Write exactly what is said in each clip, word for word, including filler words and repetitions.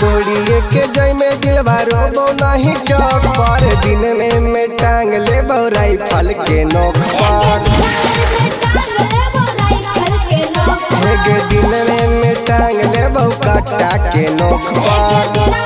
तोड़िए के जय में दिलवा रोबो नहीं चौक पर, दिन में में टांग ले बो राइफल के नोक पर, दिन में में टांग ले बो कट्टा के नोक पर।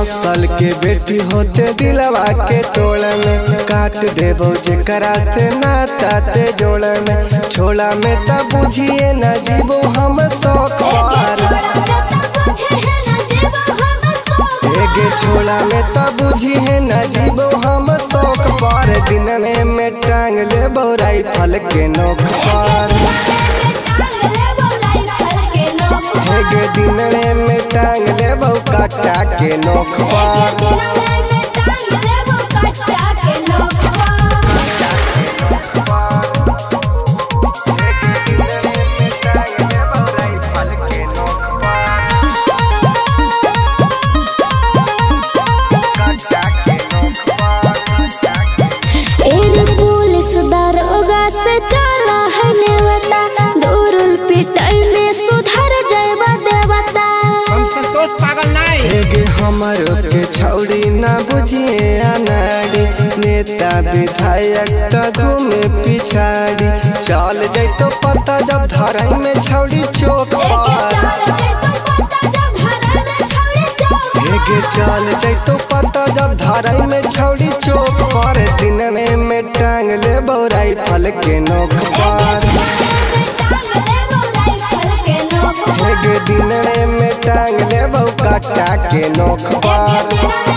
असल के बेटी होते दिलवा के तोड़ में, काट देबो जेकरा से नाता ते जोड़ में, छोड़ा में तब बुझिए न जीवो हम शौक पर, एगे छोड़ा में तब बुझिए न जीवो हम शौक पर, दिन में में टांग लेबो राइफल के नोक पर, दिन में टांग लेबो कट्टा के नोक पर। के छौड़ी ना बुझिए अनाड़ी, नेता विधायक तो घूमे पिछाड़ी, चल जाए तो पता जब धराई में छौड़ी चौक पर, चल जाए तो पता जब धराई में छौड़ी चौक पर, दिन में में टांग लेबो राइफल के नोक पर, दिन में टांग लेबो कट्टा के नोक पर।